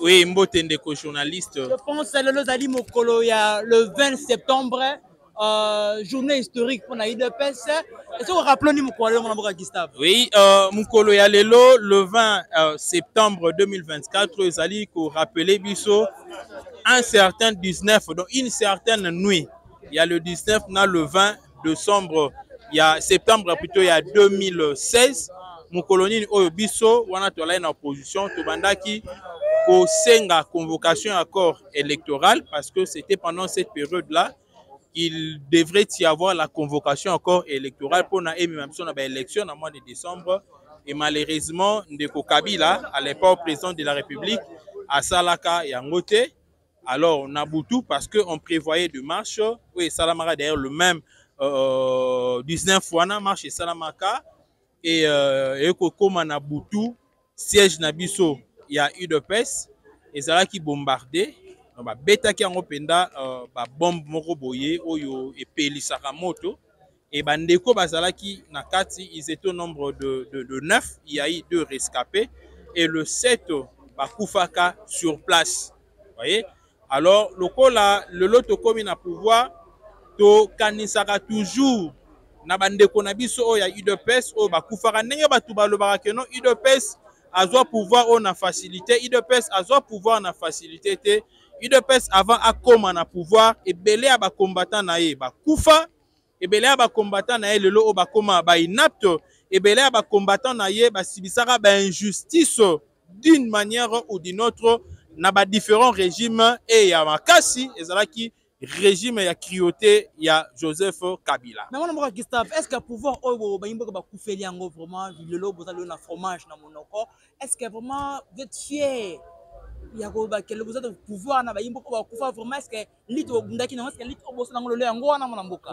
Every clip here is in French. Oui, Mbotendeko, journaliste. Je pense que le 20 septembre, journée historique pour la IDPS. Est-ce que vous rappelez Gustave? Oui, Mukolo Yalelo, le 20 septembre 2024, vous allez rappeler Bisso un certain 19, donc une certaine nuit. Il y a le 19, on a le 20 décembre, il y a septembre plutôt, il y a 2016. Mukolo Nini Oyobiso, on a tourné en opposition, tout bandaki. Au Senga convocation à corps électoral, parce que c'était pendant cette période-là. Il devrait y avoir la convocation encore électorale pour l'élection en mois de décembre. Et malheureusement, Ndeko Kabila, à l'époque président de la République, à Salaka et à Ngote, alors on a Boutou parce qu'on prévoyait de marche. Oui, Salamaka, d'ailleurs, le même 19 fois, on a marché Salamaka. Et comme on a Boutou, siège Nabiso, il y a eu de peste. Et Zala qui bombardait. Beta qui a rependa bombe moroboye oyo et pelisaka moto et bandeko bazalaki na kati, ils étaient au nombre de 9, il y a eu 2 rescapés et le 7 bakufaka sur place. Voyez, alors lokola le loto komi na pouvoir to kanisaka toujours na bandeko na biso oyo ya IDPS oyo bakufaka ndenge batu balobaka ke non IDPS azo pouvoir on a facilité, IDPS azo pouvoir on a facilité te IDPS avant à comment na pouvoir et belé à ba combattant naé ba kufa et belé à ba combattant naé le lo ba koma ba inapte et belé à ba combattant naé ba sibisaka ba injustice d'une manière ou d'une autre na ba différents régimes et ya makasi ezala ki régime ya crioté ya Joseph Kabila. Mais mon ami Gustave, est-ce que pouvoir o ba imbo ba kufeli yango vraiment le lo boza le na fromage na monoko, est-ce que vraiment vous êtes fier? Il y a le pouvoir,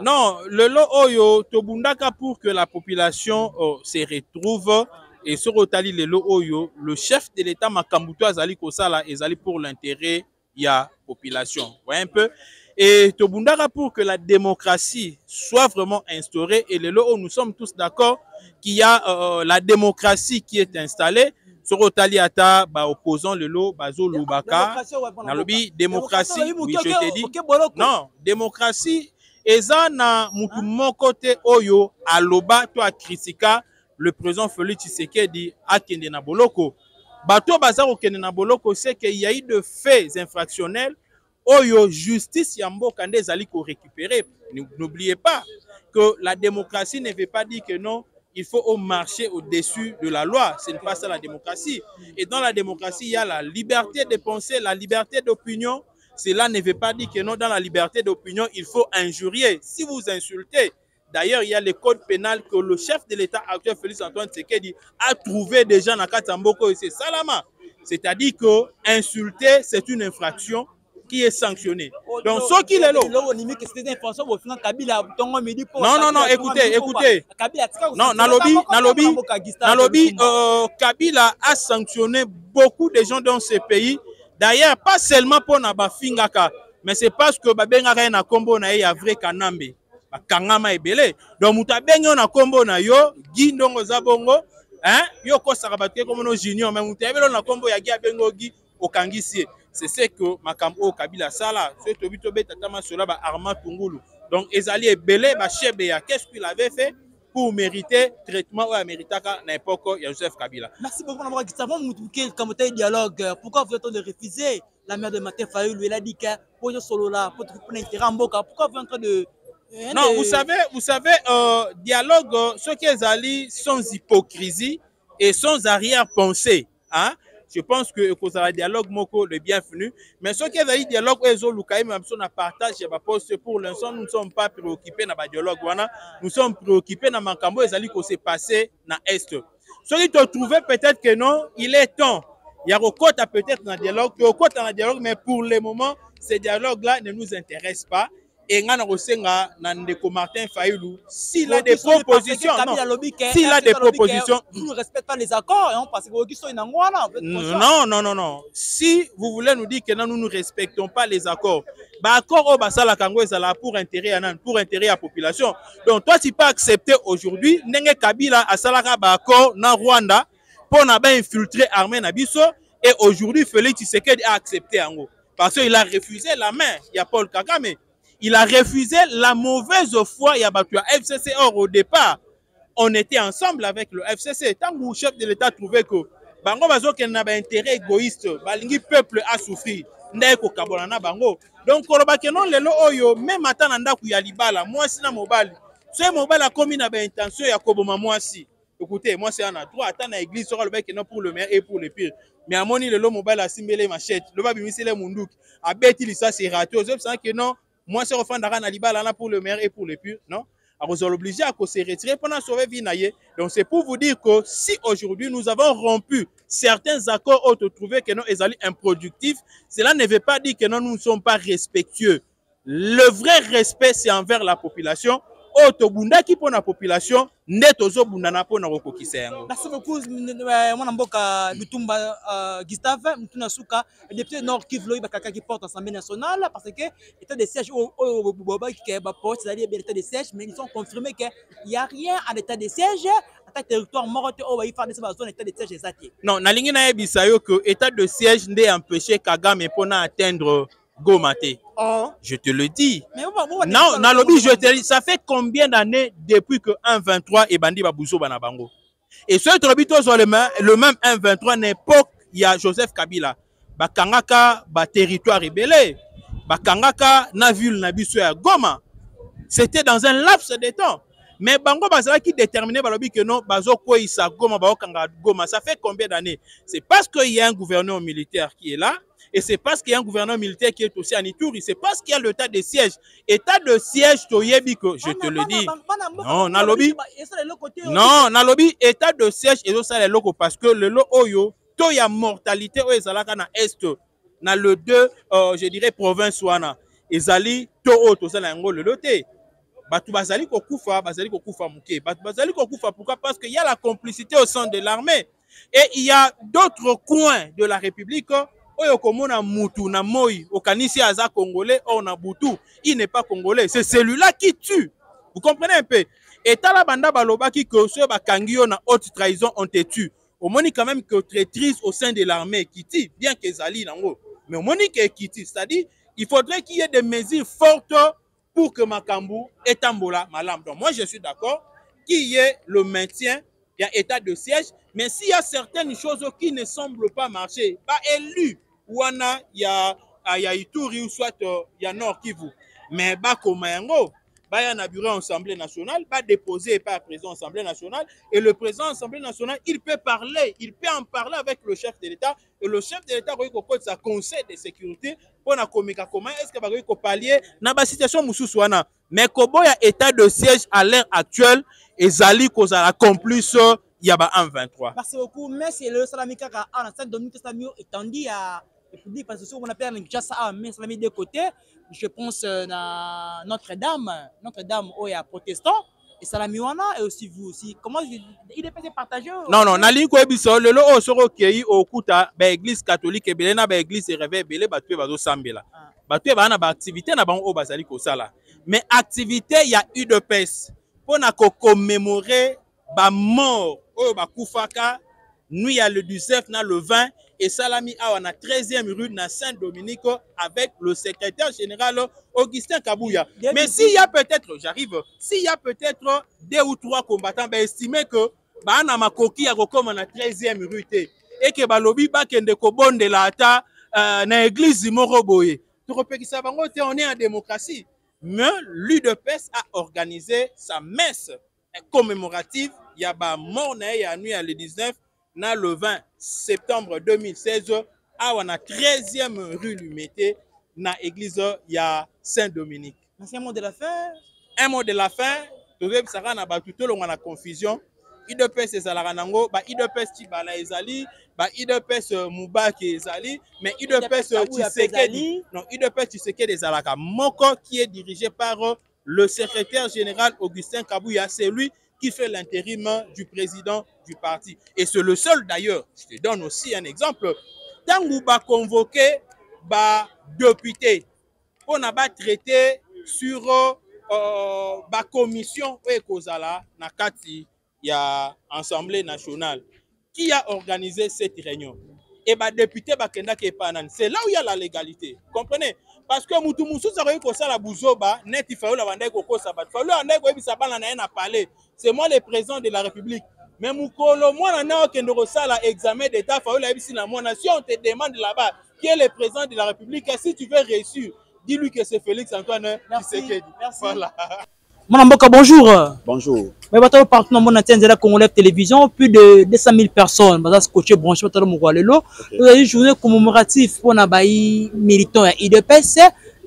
non, le lot oyo tobundaka pour que la population se retrouve et sur otali le lot oyo le chef de l'État makambuto azali kosala ezali pour l'intérêt ya population. Voyez un peu et tobundaka pour que la démocratie soit vraiment instaurée et le lot nous sommes tous d'accord qu'il y a la démocratie qui est installée. Sur Otaliata, opposant le lot, Bazo Lubaka, dans le lobby démocratie, oui, je te dis, non, démocratie, et ça, na mon côté, Oyo, à l'oba, toi, critica, le président Félix Tshisekedi à Kendena Boloko. Bato Bazar au Kendena Boloko, c'est qu'il y a eu de faits infractionnels, Oyo, justice, Yambo, Kandé, Zali, qu'on récupérer. N'oubliez pas que la démocratie ne veut pas dire que non. Il faut marcher au-dessus de la loi. Ce n'est pas ça la démocratie. Et dans la démocratie, il y a la liberté de penser, la liberté d'opinion. Cela ne veut pas dire que non, dans la liberté d'opinion, il faut injurier. Si vous insultez, d'ailleurs, il y a le code pénal que le chef de l'État actuel, Félix-Antoine Tshisekedi, a trouvé déjà dans Katamboko et c'est Salama. C'est-à-dire que insulter, c'est une infraction qui est sanctionné. Donc, ceux qui les l'ont. Non, non, non, écoutez, écoutez. Non, Nalobi, Kabila a sanctionné beaucoup de gens dans ce pays. D'ailleurs, pas seulement pour Naba Fingaka, mais c'est parce que Babengara na Kombo na ya vrai Kanambe. Kangama est belé. Donc, Moutabengo na Kombo na yo, Guindongo Zabongo, hein, yo Kosarabatke comme nos juniors, mais Moutabengo na Kombo ya Giabengo Gi au Kangisie. C'est ce que Makambo Kabila Sala, ce Tobito Betatama Sola, Armand Tungulu. Donc, Ezali Belé, Chebea, qu'est-ce qu'il avait fait pour mériter traitement ou à mériter à l'époque Joseph Kabila? Merci beaucoup, Mme Gustave. Avant de dialogue, pourquoi voulez-vous de refuser la mère de Maté Fayou, lui, elle a dit que pour le solo là, pour trouver un terrain en boca, pourquoi vous êtes en train de. Non, vous savez, dialogue, ce qu'ils allaient sans hypocrisie et sans arrière-pensée. Hein? Je pense que le dialogue moko le bienvenu. Mais ce qui est le dialogue, nous partageons le poste pour l'instant. Nous ne sommes pas préoccupés dans le dialogue. Nous sommes préoccupés dans Makambo et ce qui s'est passé dans l'Est. Ce qui te trouvait peut-être que non, il est temps. Il y a peut-être dans le dialogue, mais pour le moment, ce dialogue-là ne nous intéresse pas. Et nous avons Ndeko Martin Fayoulou. S'il a des propositions, nous ne respectons pas les accords. Non. Si vous voulez nous dire que non, nous ne respectons pas les accords, l'accord pour intérêt à la population. Donc, toi, tu peux accepter aujourd'hui, Kabila a salaka accord dans Rwanda pour infiltrer l'armée Nabiso. Et aujourd'hui, Félix Tshisekedi a accepté en gros. Parce qu'il a refusé la main, il y a Paul Kagame. Il a refusé la mauvaise foi, il y a FCC. Or, au départ, on était ensemble avec le FCC. Tant que le chef de l'État trouvait que Bango Bazo qu'il n'a pas intérêt égoïste, Balingi peuple a souffri. Ndeko Kabolana Bango. Donc, Korobakenon, Lelo Oyo, même à Tananda Kouyalibala, moi si na mobile. Ce mobile a commis n'a pas intention, il y a Koboma moi si. Écoutez, moi c'est un droit, attends à l'église, sera le bec et non pour le meilleur et pour le pire. Mais à mon île, le mobile a simulé les machettes. Le babimi c'est les mundouk. A bête il ça c'est raté. Aux autres, c'est que non, moi c'est refend d'Aran Alibala pour le meilleur et pour le pire. Non? Alors, vous êtes obligés à se retirer pendant sauver Vinaye. Donc, c'est pour vous dire que si aujourd'hui nous avons rompu certains accords autres trouvés que non, ils allaient improductifs, cela ne veut pas dire que non, nous ne sommes pas respectueux. Le vrai respect, c'est envers la population. Auto bunda qui pour la population, net aux bundana pour na roko kisengo. Merci beaucoup, mon amboka Bitumba Gustave, Mutuna Souka, député Nord-Kivu, il y a quelqu'un qui porte l'Assemblée nationale parce que l'état des sièges au Boba qui est porte, c'est-à-dire l'état des sièges, mais ils ont confirmé qu'il n'y a rien à l'état des sièges, à territoire mort, au Baïfa, des zones état des sièges exactés. Non, na lingi na ebisayo que état de siège n'est empêché Kagame pour atteindre Goma. Oh. Je te le dis. Mais vous non, dans le lobby, je te dis, ça fait combien d'années depuis que 1.23 est bandi Babouzo Banabango? Et ce trobito sur le même 1.23 n'époque, il y a Joseph Kabila. Bakangaka, ba territoire rebelle. Bakangaka, na ville nabiso ya Goma. C'était dans un laps de temps. Mais Bango Bazala qui déterminait Balobi que non, Bazo Koïsa Goma, Bao Kanga Goma, ça fait combien d'années? C'est parce qu'il y a un gouverneur militaire qui est là. Et c'est parce qu'il y a un gouverneur militaire qui est aussi en Ituri. C'est parce qu'il y a l'état de siège. État de siège, je te le dis. Non, Nalobi. Non, Nalobi, état de siège, et ça les locaux. Parce que le lot Oyo, il y a mortalité au Ezalaka dans l'Est. Dans le 2, je dirais, province Wana. Ezali, to ça le loté. Batu Bazali Kokufa, Bazali Kokufa Mouké. Bazali Kokufa, pourquoi? Parce qu'il y a la complicité au sein de l'armée. Et il y a d'autres coins de la République. Il n'est pas congolais. C'est celui-là qui tue. Vous comprenez un peu? Et la banda baloba qui cause bakangio na haute trahison on te tue. Au moni quand même que traîtrise au sein de l'armée qui tue, bien que Zali nango. Mais au moni qui tue, c'est-à-dire il faudrait qu'il y ait des mesures fortes pour que Makambu et Tambola malam. Donc moi je suis d'accord qu'il y ait le maintien. Il y a état de siège, mais s'il y a certaines choses qui ne semblent pas marcher, pas élu, Wana, il y a Ituri ou soit il y a Nord-Kivu. Mais Bakomango, il y a un bureau Assemblée nationale, pas déposé par le président Assemblée nationale, et le président Assemblée nationale, il peut parler, il peut en parler avec le chef de l'État, et le chef de l'État, il peut sa conseil de sécurité pour la communication. Comment est-ce que il peut pallier dans la situation Moussouana? Mais il y a état de siège à l'heure actuelle. Et Zali Kozala complice, il y a un 23. Parce que mais c'est le Salamika en a étendu à le public parce que ce qu'on appelle un mais Salami de côté, je pense à Notre-Dame où il y a protestants et Salamiwana et aussi vous aussi. Comment il est passé partagé? Non non, Nali Koebiso le lo soro kei au kuta ba église catholique et belena ba église réveil belé batue bazo sambela. Batue ba na ba activité na bango bazali kosala. Mais activité il y a eu de paix. Pour commémorer la mort nous y a le 19, na le 20 et Salami a la 13e rue na Saint-Dominique avec le secrétaire général Augustin Kabuya. Mais s'il y a peut-être, j'arrive, s'il y a peut-être 2 ou 3 combattants, ben estimez que bah na makoki a comme na 13e rue et que ba lobby ba kende ko bonde la ata na église moroboye. On est en démocratie. Mais l'UDPS a organisé sa messe commémorative. Il y a la mort le 19, le 20 septembre 2016, à la 13e rue Lumete, dans l'église Saint-Dominique. Un mot de la fin. Un mot de la fin. Tout le monde a confusion. IDPS et Salaranango, IDPS Tibala et Zali, IDPS Moubak et Zali, mais IDPS Tshisekedi, non, IDPS Tshisekedi des Zalaka, Moko qui est dirigé par le secrétaire général Augustin Kabuya, c'est lui qui fait l'intérim du président du parti. Et c'est le seul d'ailleurs, je te donne aussi un exemple, tant qu'on va convoquer député, on a traité sur la commission et Kozala, Nakati. Il y a l'Assemblée nationale qui a organisé cette réunion. et bah député bakenda qui panan. C'est là où il y a la légalité. Comprenez? Parce que mutu musu ça ko sala buzoba net il faut la bande ko ko sabat. Faut la bande ko bi sabana na na parler. C'est moi le président de la République. Mais mukolo moi na ko ndoko sala examen d'état faut la bi si na mon nation on te demande là-bas qui est le président de la République et si tu veux réussir, dis-lui que c'est Félix-Antoine Tshisekedi. Merci. Voilà. Mon amboka, bonjour. Bonjour. Mais bateau partenaire mon antenne de la Congolaise Télévision, plus de 200 000 personnes, bateau scotché branché bateau Moualelo. Nous avons une journée commémorative pour Nabaï militant à IDPS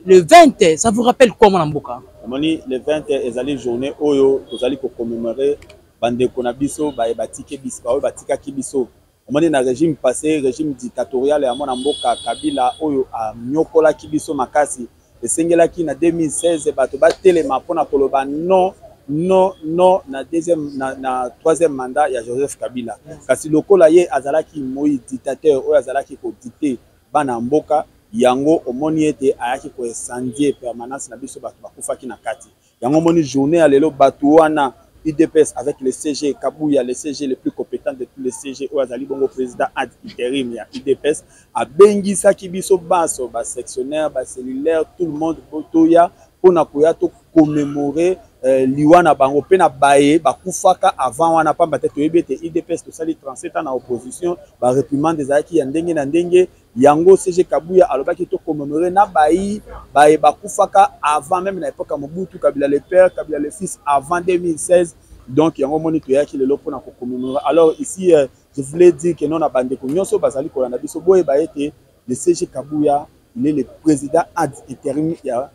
le 20. Ça vous rappelle quoi mon amboka? Le 20 est la journée oyo, nous allons commémorer bande konabiso, baïbatike biso, baïbatika kibiso. On a un régime passé, régime dictatorial et à mon amboka Kabila oyo a nyokola kibiso makasi. Et Sengela qui na 2016 et bato batele ma pona koloba non non non na deuxième na troisième mandat ya Joseph Kabila. Kasi lokola ye azala ki moi dictateur o azala ki ko dicter bana mboka yango omoni ete ayaki ko incendier permanence na biso bato bakufa ki na kati. Yango moni journée alelo bato wana IDPS avec le CG Kabuya, le CG le plus compétent de tous les CG o azali bongo président ad interim ya IDPS a bengi sa kibiso baso ba sectionnaire ba cellulaire tout le monde botoya pona koya to commémorer liwana bango pe na baye ba kufaka avant wana pamba te toyebete IDPS to sali 37 ans na opposition ba réprimande des aki ya ndenge na ndenge yango CG Kabuya alobaki to commémorer na bayi baye ba kufaka avant même na époque Mobutu Kabila le père Kabila le fils avant 2016. Donc yango moniteur ya ki lelo pona ko commémorer. Alors ici je voulais dire que non abande ko nyonso bazali ko na biso boye ba ete le CG Kabuya il est le président ad interim ya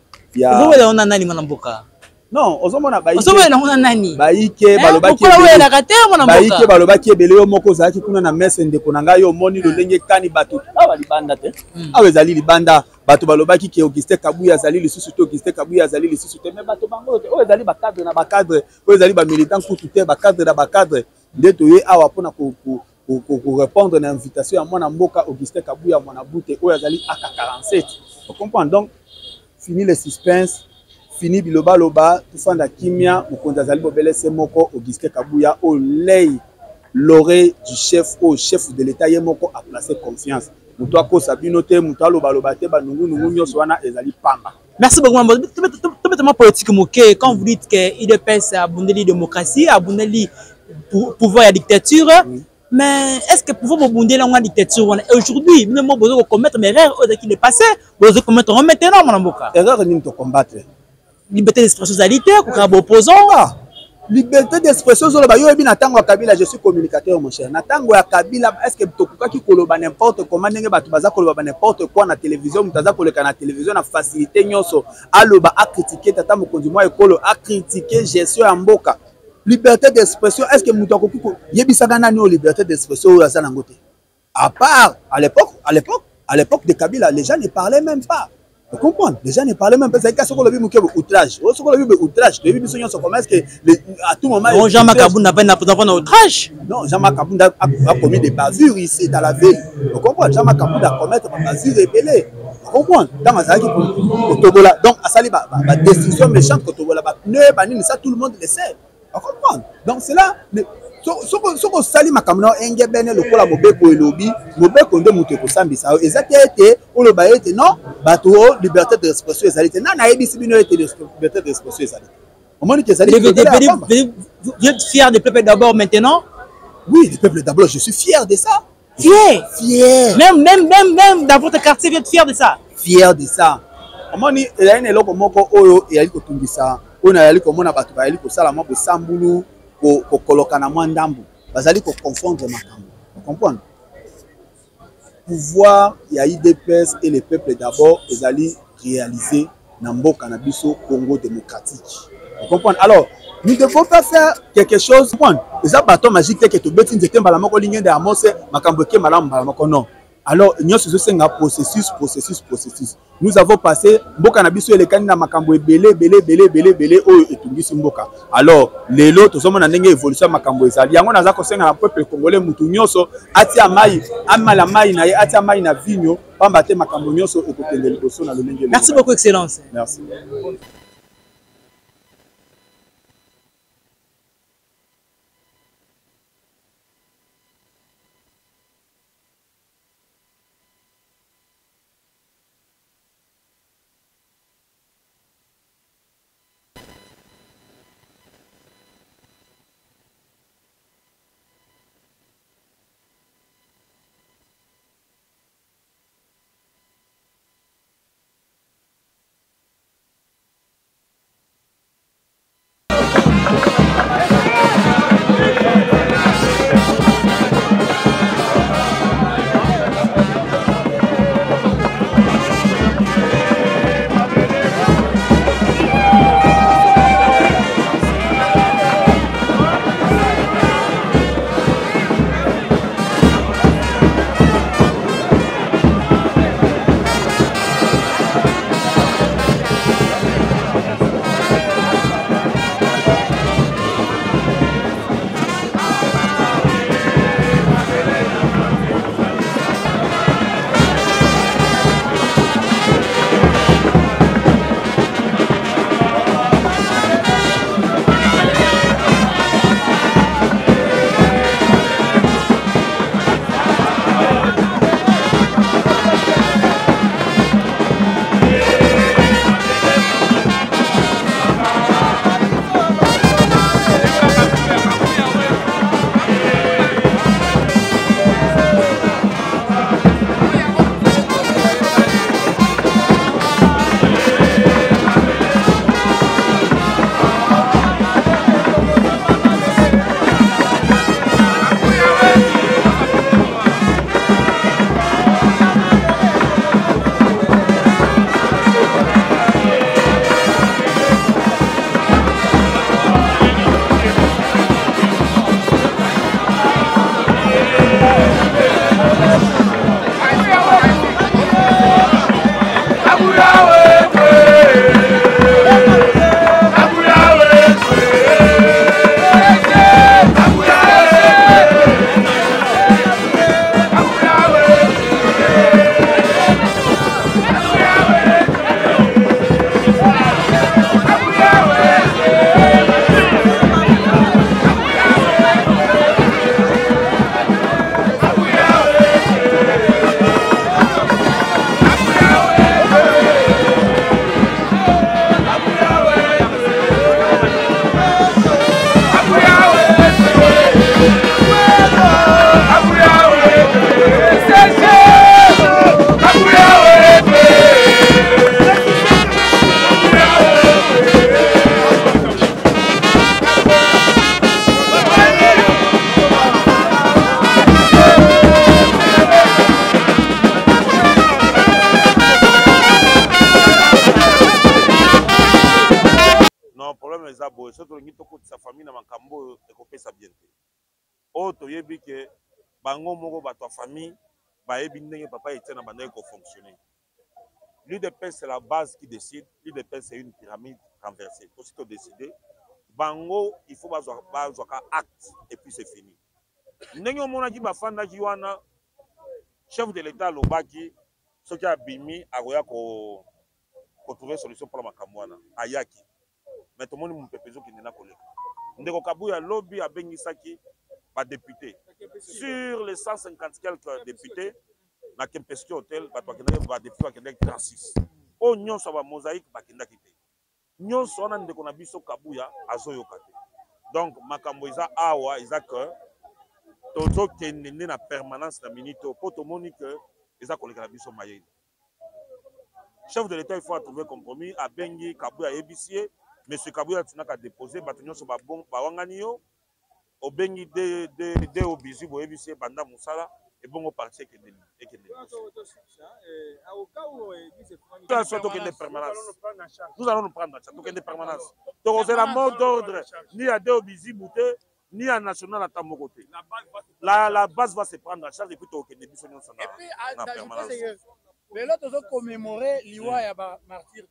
Vous voyez on a nani manamboka? Non, ozomona baike. Ozomona on a nani? Baike balobaki. Pourquoi la rater manamboka? Baike balobaki ebele moko zaki kuna na messe ndeko na ngai yo moni lo lenge kani bato. Awa libanda te. Awa ezali libanda bato balobaki ke Augustin Kabuya azali lisusu te Augustin Kabuya azali lisusu te mais bato bango te. Oyo ezali ba cadre na ba cadre. Oyo ezali ba militant kutu te ba cadre na ba cadre. Ndeto ye awa pona ko pour répondre à l'invitation à Monamboka Augustin Kabuya Monabute Oyazali AK47. Vous comprenez donc, fini le suspense, fini Biloba Loba, tout ça la Kimia, ou Kondazali Bobele Semoko, Augustin Kabuya, au l'oreille, l'oreille du chef, au chef de l'État Yemoko a placé confiance. Moutouako Sabinote, Moutalo Balobate, Banungu, Nungunyo, Soana, Ezali Pamba. Merci beaucoup. Tout politique moqué, quand vous dites que IDPS a abondé la démocratie, a abondé le pouvoir et la dictature, mais est-ce que pour vous bonder la dictature aujourd'hui, même moi, vous commettre mes erreurs qui le passé, vous commettre maintenant, mon amboka. Erreur, nous te combattre. Liberté d'expression, alité, opposant. Liberté d'expression, je suis communicateur, mon cher. Natango ya Kabila, est-ce que tu as n'importe comment, n'importe quoi dans la télévision, tu as la télévision, la facilité, à critiquer, tu as critiqué, gestion en boka. Liberté d'expression, est-ce que Moutako Kiko, Yebisagana n'y a liberté d'expression ou Razanangote? À part, à l'époque de Kabila, les gens ne parlaient même pas. Vous comprenez? Les gens ne parlaient même pas. C'est quand on a vu outrage. On a vu outrage. Tu as vu comment est-ce qu'à tout moment. Non, Jean Makaboun n'a pas d'avant outrage. Non, Jean Makaboun a commis des bavures ici dans la ville. Vous comprenez? Jean Makaboun a commis des bavures épelées. Vous comprenez? Dans Mazaki, donc, à Saliba, la décision méchante que Tobola, ça tout le monde le sait. Donc c'est là, soko sali makamna enge bene lokola mobeko elobi mobeko ndo mutu ko sambisa ezakete oloba ete non bato liberté d'expression ezalite na na ebisi bino ete liberté d'expression ezalite au moment que ezalite vous êtes fier du peuple d'abord maintenant. Oui, du peuple d'abord, je suis fier de ça. Fier même dans votre quartier vous êtes fier de ça. Fier de ça. Au moment il y a une loko moko oyo et ali ko tungisa. On a allé comme on a battu, on a allé pour ça la mort de Samboulou, pour coloquer la main d'Ambo. On a allé pour confondre ma cambo. Vous comprenez? Pouvoir, il y a IDPS et le peuple d'abord, ils allaient réaliser Nambo Cannabis au Congo démocratique. Vous comprenez? Alors, nous ne devons pas faire quelque chose. Vous comprenez? Les abattons magiques, quelques bêtises, ils étaient malamment collignés de Amos, ma cambo qui est malamment non. Alors, il y a un processus. Nous avons passé, Mbokanabiso et les canines à Makambo, belé, oh, et tout le monde. Alors, les lots, tout le monde a une évolution à Makambo. Il y a un conseil à un peuple congolais, Moutounioso, Atia Maï, Atia Maïna Vigno, Pambate Makambo Nioso, au côté de l'Ecosso. Merci beaucoup, Excellence. Merci. Non, problème les abos. Surtout le nitoko de sa famille n'a manqué mot et copé sa bienté. Auto yebi que bango moro ba ta famille ba yebi n'engue papa était na bandeau qui fonctionnait. L'IDPS c'est la base qui décide. L'IDPS c'est une pyramide renversée. Aussitôt décidé, bango il faut bazoka acte et puis c'est fini. N'engue mona di ba fanda diwana chef de l'État lobaki ce qui a bimi agoya ko trouver solution pour la makamwana ayaki. Mais tout le monde m'a pépé qui n'est pas collé. Ndeko Kabuya lobby a bengisaki par député. Sur les 150 quelques députés, na Kempesque hôtel, ba tokenda ba député akenda 36. O nyonso ba mosaïque ba kenda kité. Nyonso on a ndeko na biso Kabuya azoyokate. Donc makambo eza awa eza que tozo kenene na permanence na minito poto monique eza koleka na biso mayele. Chef de l'État il faut trouver compromis a bengi Kabuya ebisier. Monsieur Kabuya tunaka déposé batonyo so babon bawanganiyo obengi de obizu bo ebise banda musala et bongo parti que deli et que deli. Nous allons nous prendre en charge. Donc une permanence. Donc c'est la mort d'ordre ni à de obizu bouté ni à national à mon côté. La base va se prendre en charge et puis tu aucune démission non sonore. Les autres ont commémoré l'Iwa et la martyr.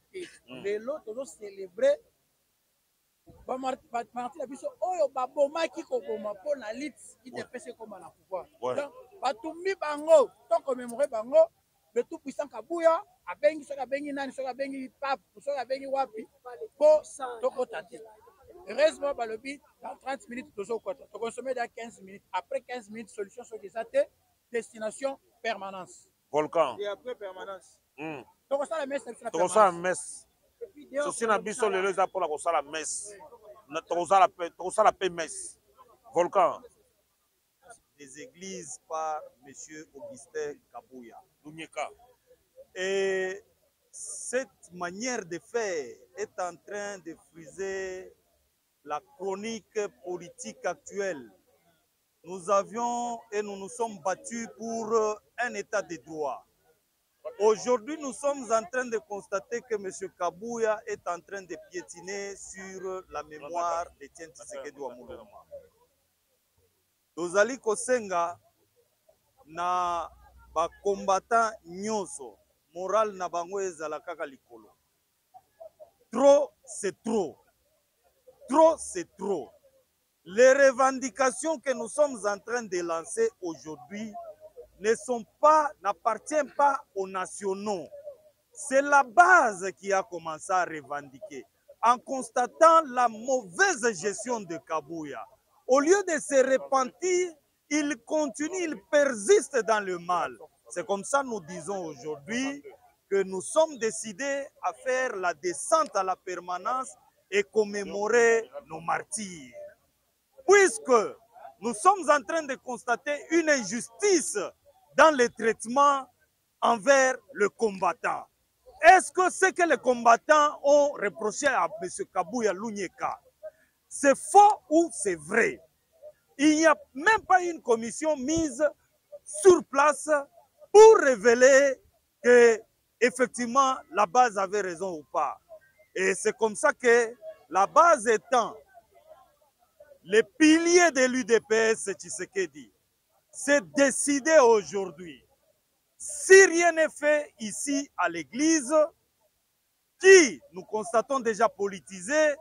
Les autres ont célébré le tout puissant Kabuya a bengi soka bengi nani soka bengi pape soka bengi wapi pour tenter. Heureusement balobi dans 30 minutes toujours quoi tu consommer dans 15 minutes après 15 minutes solution sur les athées destination permanence volcan et après permanence. Donc ça la messe la messe ceci n'a biso le leza pour la kosala messe na tosala pe messe volcan des églises par monsieur Augustin Kabuya et cette manière de faire est en train de friser la chronique politique actuelle. Nous avions et nous nous sommes battus pour un état de droit. Aujourd'hui, nous sommes en train de constater que M. Kabuya est en train de piétiner sur la mémoire d'Étienne Tshisekedi wa Mulumba. Tozali kosenga na ba combattant nyonso, moral na bango ezala kaka likolo. Trop, c'est trop. Trop, c'est trop. Les revendications que nous sommes en train de lancer aujourd'hui n'appartiennent pas aux nationaux. C'est la base qui a commencé à revendiquer en constatant la mauvaise gestion de Kabuya. Au lieu de se repentir, il continue, il persiste dans le mal. C'est comme ça que nous disons aujourd'hui que nous sommes décidés à faire la descente à la permanence et commémorer nos martyrs. Puisque nous sommes en train de constater une injustice dans les traitements envers le combattant. Est-ce que ce que les combattants ont reproché à M. Kabuya Lunyeka, c'est faux ou c'est vrai? Il n'y a même pas une commission mise sur place pour révéler que effectivement la base avait raison ou pas. Et c'est comme ça que la base étant les piliers de l'UDPS, Tshisekedi, s'est décidé aujourd'hui. Si rien n'est fait ici à l'église, qui nous constatons déjà politisée,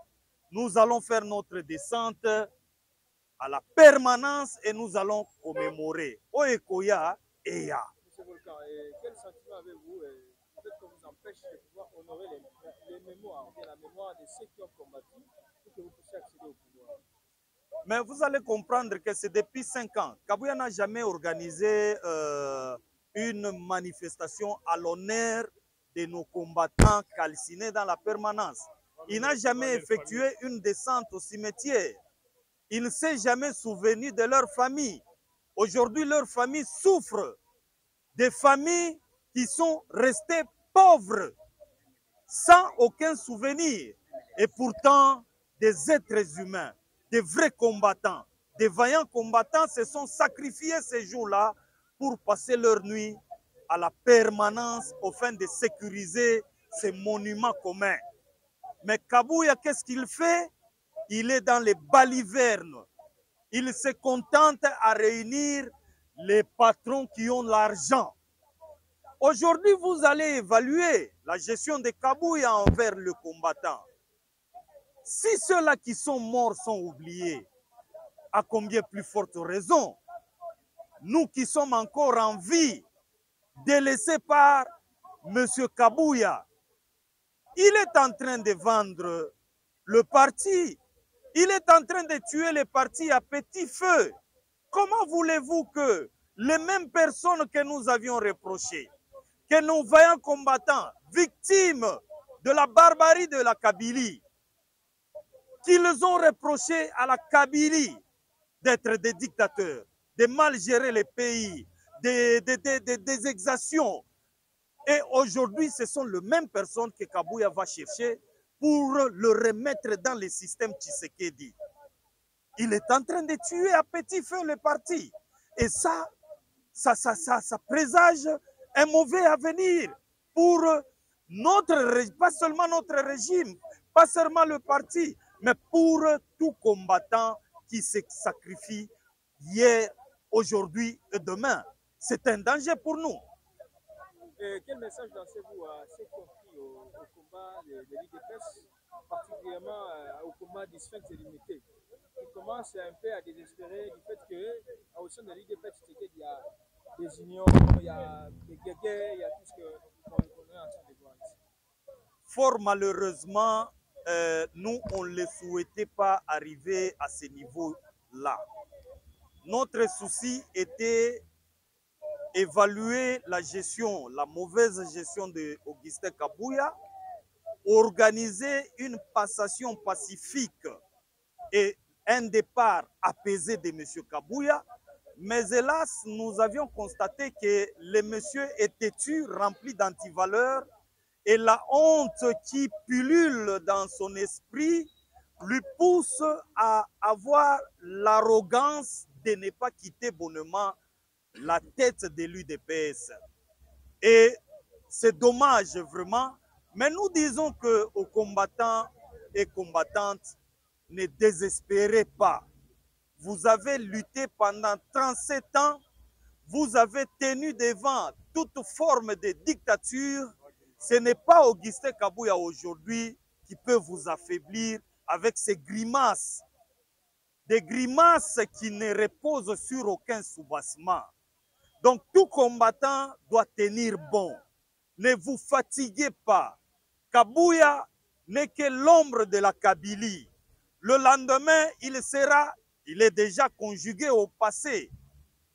nous allons faire notre descente à la permanence et nous allons commémorer. Oekoya Eya. Monsieur Volcan, quel sentiment avez-vous peut-être que vous empêche de pouvoir honorer les mémoires, la mémoire de ceux qui ont combattu pour que vous puissiez accéder au pouvoir? Mais vous allez comprendre que c'est depuis 5 ans. Kabuya n'a jamais organisé une manifestation à l'honneur de nos combattants calcinés dans la permanence. Il n'a jamais effectué une descente au cimetière. Il ne s'est jamais souvenu de leur famille. Aujourd'hui, leur famille souffre. Des familles qui sont restées pauvres, sans aucun souvenir. Et pourtant, des êtres humains. Des vrais combattants, des vaillants combattants se sont sacrifiés ces jours-là pour passer leur nuit à la permanence afin de sécuriser ces monuments communs. Mais Kabuya, qu'est-ce qu'il fait? Il est dans les balivernes. Il se contente à réunir les patrons qui ont l'argent. Aujourd'hui, vous allez évaluer la gestion de Kabuya envers le combattant. Si ceux-là qui sont morts sont oubliés, à combien plus forte raison, nous qui sommes encore en vie, délaissés par M. Kabuya. Il est en train de vendre le parti. Il est en train de tuer les partis à petit feu. Comment voulez-vous que les mêmes personnes que nous avions reprochées, que nos vaillants combattants, victimes de la barbarie de la Kabylie, qu'ils ont reproché à la Kabylie d'être des dictateurs, de mal gérer les pays, des exactions. Et aujourd'hui, ce sont les mêmes personnes que Kabuya va chercher pour le remettre dans le système Tshisekedi. Il est en train de tuer à petit feu le parti. Et ça présage un mauvais avenir pour notre, pas seulement notre régime, pas seulement le parti, mais pour tout combattant qui se sacrifie hier, aujourd'hui et demain. C'est un danger pour nous. Quel message lancez-vous à ceux qui ont pris au combat de l'IDPS, particulièrement au combat du Sphinx illimité, qui commence un peu à désespérer du fait qu'au sein de l'IDPS, il y a des unions, il y a des guerres, il y a tout ce qu'on est en train de voir ici? Fort malheureusement, nous, on ne les souhaitait pas arriver à ce niveau-là. Notre souci était évaluer la gestion, la mauvaise gestion de Augustin Kabuya, organiser une passation pacifique et un départ apaisé de M. Kabuya. Mais hélas, nous avions constaté que le monsieur est têtu, rempli d'antivaleurs, et la honte qui pullule dans son esprit lui pousse à avoir l'arrogance de ne pas quitter bonnement la tête de l'UDPS. Et c'est dommage vraiment, mais nous disons qu'aux combattants et combattantes, ne désespérez pas. Vous avez lutté pendant 37 ans, vous avez tenu devant toute forme de dictature. Ce n'est pas Augustin Kabuya aujourd'hui qui peut vous affaiblir avec ses grimaces. Des grimaces qui ne reposent sur aucun soubassement. Donc tout combattant doit tenir bon. Ne vous fatiguez pas. Kabuya n'est que l'ombre de la Kabylie. Le lendemain, il est déjà conjugué au passé.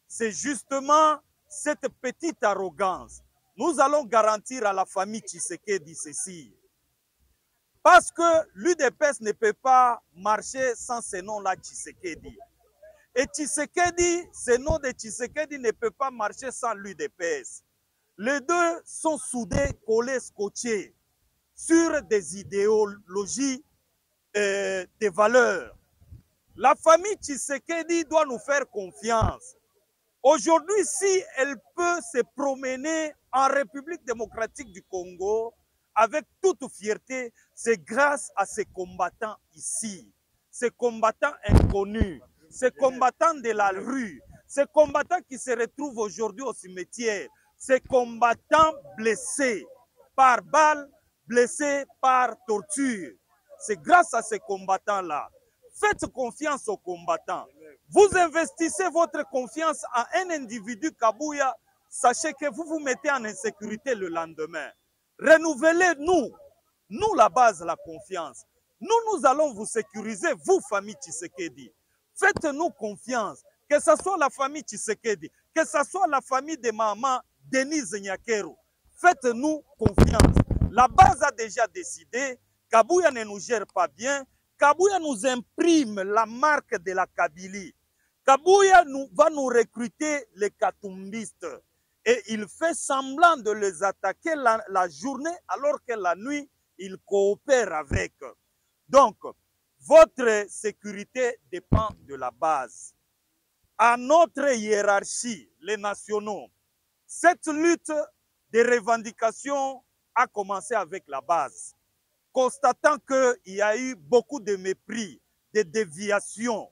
C'est justement cette petite arrogance. Nous allons garantir à la famille Tshisekedi ceci. Parce que l'UDPS ne peut pas marcher sans ce nom-là, Tshisekedi. Et Tshisekedi, ce nom de Tshisekedi ne peut pas marcher sans l'UDPS. Les deux sont soudés, collés, scotchés sur des idéologies, des valeurs. La famille Tshisekedi doit nous faire confiance. Aujourd'hui, si elle peut se promener en République démocratique du Congo avec toute fierté, c'est grâce à ces combattants ici, ces combattants inconnus, ces combattants de la rue, ces combattants qui se retrouvent aujourd'hui au cimetière, ces combattants blessés par balles, blessés par torture. C'est grâce à ces combattants-là. Faites confiance aux combattants. Vous investissez votre confiance à un individu, Kabuya, sachez que vous vous mettez en insécurité le lendemain. Renouvelez-nous, nous la base, la confiance. Nous, nous allons vous sécuriser, vous, famille Tshisekedi. Faites-nous confiance, que ce soit la famille Tshisekedi, que ce soit la famille de maman Denise Nyakero. Faites-nous confiance. La base a déjà décidé, Kabuya ne nous gère pas bien, Kabuya nous imprime la marque de la Kabylie. Kabuya va nous recruter les katumbistes et il fait semblant de les attaquer la journée alors que la nuit, il coopère avec. Donc, votre sécurité dépend de la base. À notre hiérarchie, les nationaux, cette lutte des revendications a commencé avec la base. constatant qu'il y a eu beaucoup de mépris, de déviations,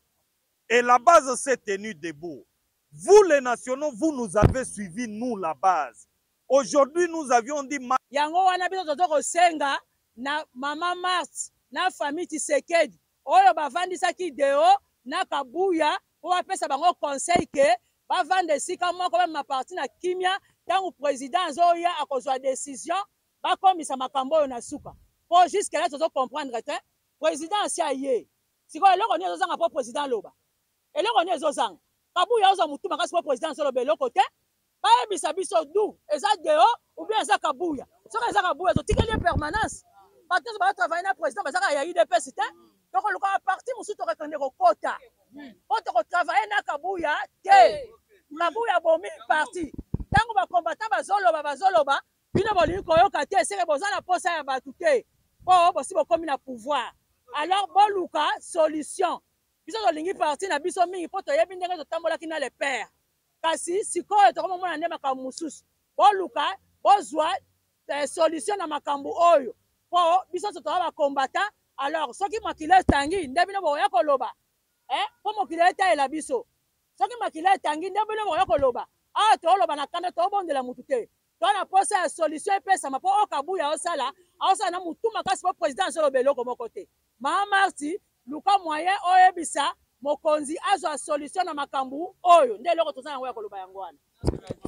et la base s'est tenue debout. Vous les nationaux, vous nous avez suivis, nous la base. Aujourd'hui, nous avions dit... Yango wana bito tozoko senga na mama Mars, na famille Tshisekedi. Oyo bavandisaki deo na Kabuya, po bapesa bango conseil ke bavandisika moko ma parti na kimia tangu président Zoya akozwa décision bakomisa makambo oyo na suka. Po jusqu'à là tozo comprendre que président siaye. Siko eloko nyo zozanga po président loba. Eloko nyo zozanga. Kabuya ozo mutuma kasi po président solo beloko te. Baye bisabiso dou, eza deo ou bien eza Kabuya. Soko eza Kabuya totikeli permanence. Parti ba travailler na président bazaka ya IDPS te. Donc le parti musu to reconnaître quota. Oto ko travailler na Kabuya te. Kabuya bomi parti. Tango ba combattant bazoloba. Bino boli ko yoka te seke bozana posa ya batute. Po bosi bo komi na pouvoir. Alors boluka solution. Biso to lingi parti na biso mingi po to yebi ndenge to tambola kina le père. Kasi sikoyo to komo mona ndema ka mususu. Boluka bozwa solution na makambu oyo. Po biso to ba combattant. Alors, ce qui m'a qu'il est tangi, ndebino boya koloba. Po mokile eta la biso. Ce qui m'a qu'il est tangi, ndebino boya koloba. Ah, to loba na kanda to bonde la mutute. To na posa solution et pesa ma po Kabuya osala, osa na mutuma kasi po président solo beloko mokote. Mama Marti, luka moyen oyebisa mokonzi azo solution na makambu oyo, ndeloko tozana ngwa koloba yangwana.